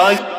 die.